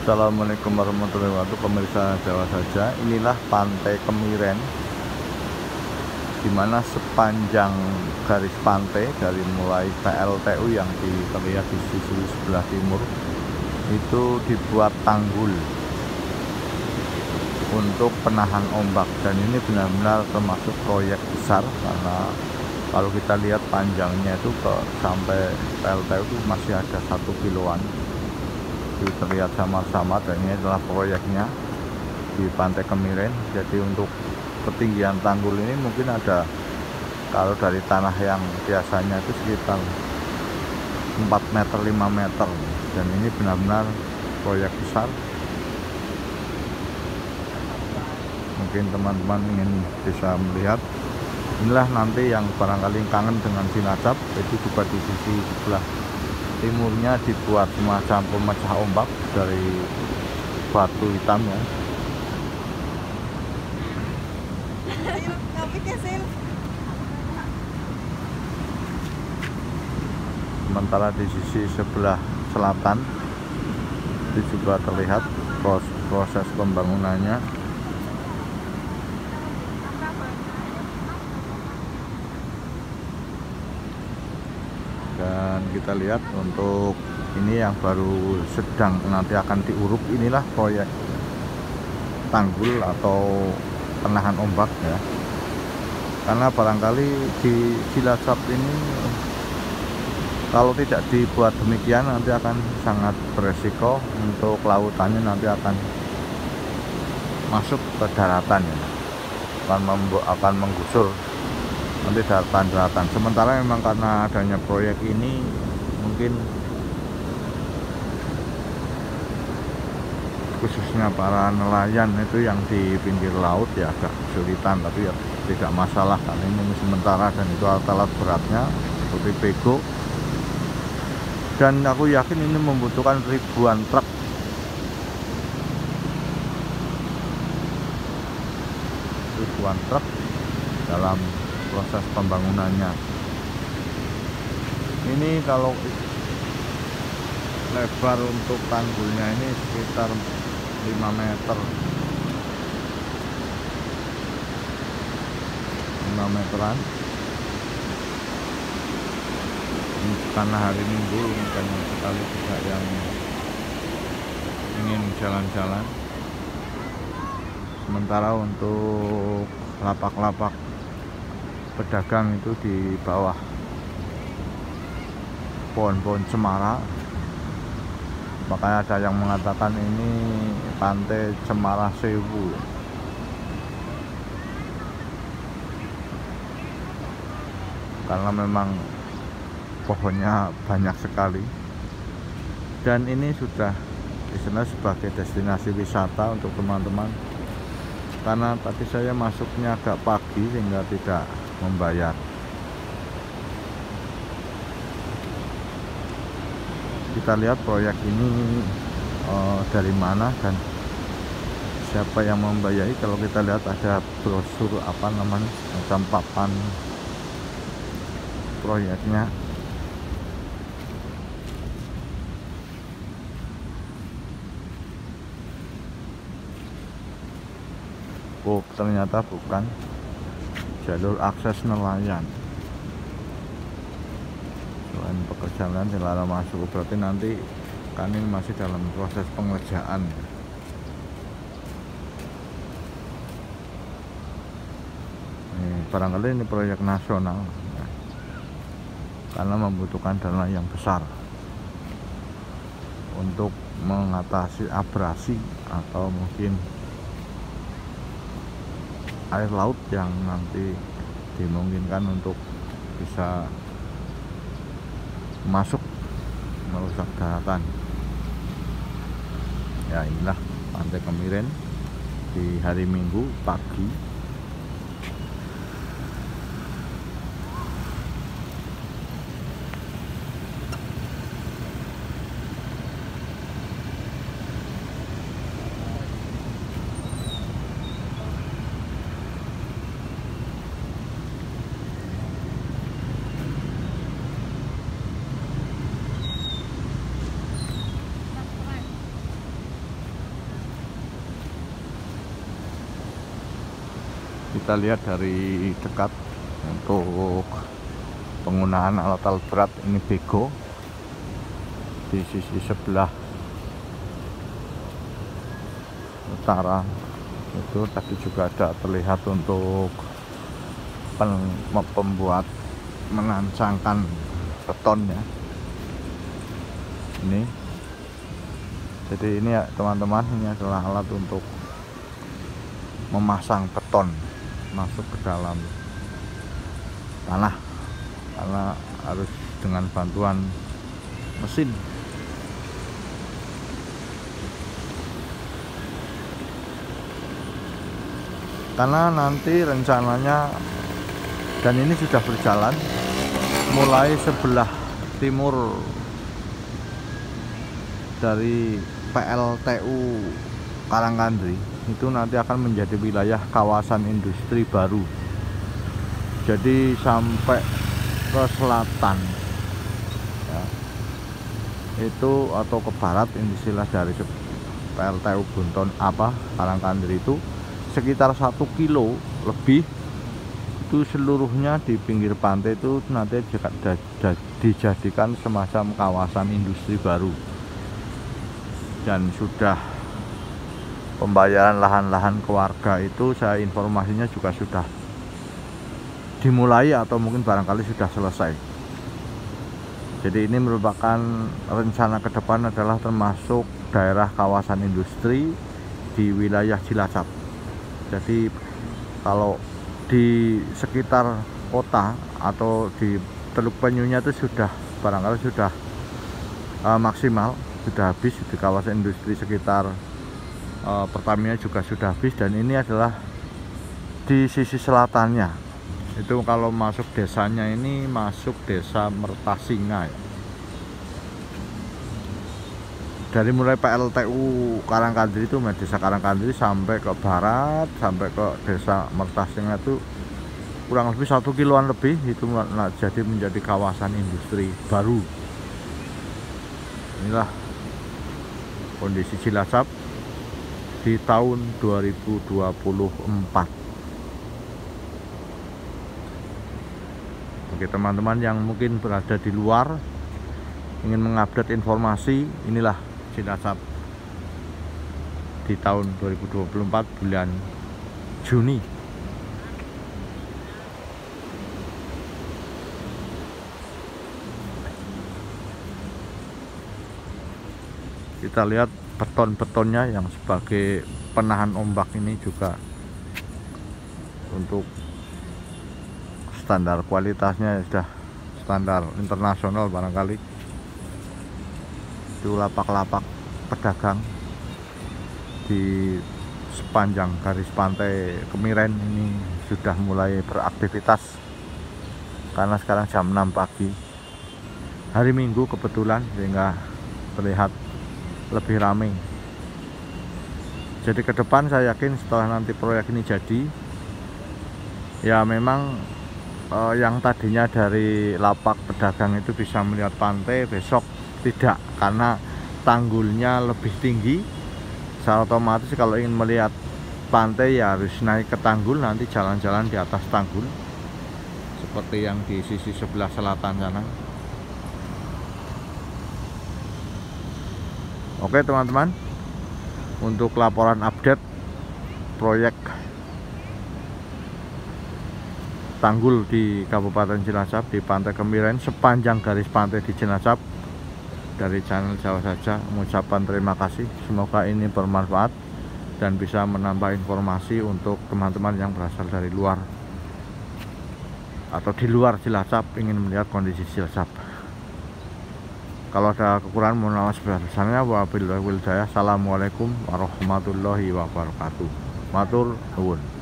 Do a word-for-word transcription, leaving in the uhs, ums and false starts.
Assalamualaikum warahmatullahi wabarakatuh, pemirsa Jawa Saja. Inilah Pantai Kemiren, dimana sepanjang garis pantai dari mulai P L T U yang terlihat di sisi sebelah timur itu dibuat tanggul untuk penahan ombak, dan ini benar-benar termasuk proyek besar karena kalau kita lihat panjangnya itu ke sampai P L T U itu masih ada satu kiloan. Itu terlihat sama-sama, dan ini adalah proyeknya di Pantai Kemiren. Jadi untuk ketinggian tanggul ini mungkin ada, kalau dari tanah yang biasanya itu sekitar empat meter, lima meter, dan ini benar-benar proyek besar. Mungkin teman-teman ingin bisa melihat, inilah nanti yang barangkali kangen dengan Cilacap, itu juga di sisi sebelah timurnya dibuat semacam pemecah ombak dari batu hitam ya. Sementara di sisi sebelah selatan itu juga terlihat proses pembangunannya. Dan kita lihat untuk ini yang baru sedang nanti akan diuruk, inilah proyek tanggul atau penahan ombak ya. Karena barangkali di Cilacap ini kalau tidak dibuat demikian nanti akan sangat beresiko untuk lautannya, nanti akan masuk ke daratan ya. Akan, akan menggusur nanti daratan-daratan. Sementara memang karena adanya proyek ini mungkin khususnya para nelayan itu yang di pinggir laut ya agak kesulitan, tapi ya tidak masalah karena ini sementara, dan itu alat-alat beratnya seperti bego, dan aku yakin ini membutuhkan ribuan truk. Ribuan truk dalam proses pembangunannya. Ini kalau lebar untuk tanggulnya ini sekitar lima meter, lima meteran. Ini karena hari Minggu banyak sekali juga yang ingin jalan-jalan. Sementara untuk lapak-lapak pedagang itu di bawah pohon-pohon cemara, makanya ada yang mengatakan ini pantai cemara sewu. Karena memang pohonnya banyak sekali, dan ini sudah disana sebagai destinasi wisata untuk teman-teman. Karena tadi saya masuknya agak pagi sehingga tidak membayar. Kita lihat proyek ini uh, dari mana dan siapa yang membayari. Kalau kita lihat ada brosur apa namanya macam papan proyeknya. Oh, ternyata bukan jalur akses nelayan. Selain pekerjaan nelayan dilarang masuk, berarti nanti kan ini masih dalam proses pengerjaan. Nih, barangkali ini proyek nasional ya, karena membutuhkan dana yang besar untuk mengatasi abrasi atau mungkin air laut yang nanti dimungkinkan untuk bisa masuk merusak daratan. Ya, inilah Pantai Kemiren di hari Minggu pagi. Kita lihat dari dekat untuk penggunaan alat-alat berat ini bego di sisi sebelah utara itu tadi juga ada terlihat untuk pembuat menancangkan betonnya ini. Jadi ini ya teman-teman, ini adalah alat untuk memasang beton masuk ke dalam tanah karena harus dengan bantuan mesin. Karena nanti rencananya, dan ini sudah berjalan, mulai sebelah timur dari P L T U Karangkandri itu nanti akan menjadi wilayah kawasan industri baru. Jadi sampai ke selatan ya, itu atau ke barat istilah dari P L T U Bunton apa Karangkandri itu sekitar satu kilo lebih itu seluruhnya di pinggir pantai itu nanti dijadikan semacam kawasan industri baru dan sudah pembayaran lahan-lahan ke warga itu saya informasinya juga sudah dimulai atau mungkin barangkali sudah selesai. Jadi ini merupakan rencana ke depan adalah termasuk daerah kawasan industri di wilayah Cilacap. Jadi kalau di sekitar kota atau di Teluk Penyunya itu sudah barangkali sudah uh, maksimal, sudah habis di kawasan industri sekitar uh, Pertamina juga sudah habis, dan ini adalah di sisi selatannya. Itu kalau masuk desanya ini masuk Desa Mertasinga ya. Dari mulai P L T U Karangkandri itu, Desa Karangkandri sampai ke barat, sampai ke Desa Mertasinga itu kurang lebih satu kiloan lebih itu nah, jadi menjadi kawasan industri baru. Inilah kondisi Cilacap di tahun dua ribu dua puluh empat. Oke teman-teman yang mungkin berada di luar ingin mengupdate informasi, inilah Cilacap di tahun dua ribu dua puluh empat bulan Juni. Kita lihat beton-betonnya yang sebagai penahan ombak ini juga untuk standar kualitasnya sudah standar internasional barangkali. Itu lapak-lapak pedagang di sepanjang garis pantai Kemiren ini sudah mulai beraktivitas karena sekarang jam enam pagi hari Minggu kebetulan sehingga terlihat lebih ramai. Jadi ke depan saya yakin setelah nanti proyek ini jadi ya memang eh, yang tadinya dari lapak pedagang itu bisa melihat pantai, besok tidak, karena tanggulnya lebih tinggi. Secara otomatis kalau ingin melihat pantai ya harus naik ke tanggul, nanti jalan-jalan di atas tanggul seperti yang di sisi sebelah selatan sana. Oke teman-teman, untuk laporan update proyek tanggul di Kabupaten Cilacap di Pantai Kemiren sepanjang garis pantai di Cilacap, dari channel Jawa Saja mengucapkan terima kasih. Semoga ini bermanfaat dan bisa menambah informasi untuk teman-teman yang berasal dari luar atau di luar Cilacap ingin melihat kondisi Cilacap. Kalau ada kekurangan mohon maaf sebesar-besarnya. Wabillahi taufiq wal hidayah. Assalamualaikum warahmatullahi wabarakatuh. Matur nuwun.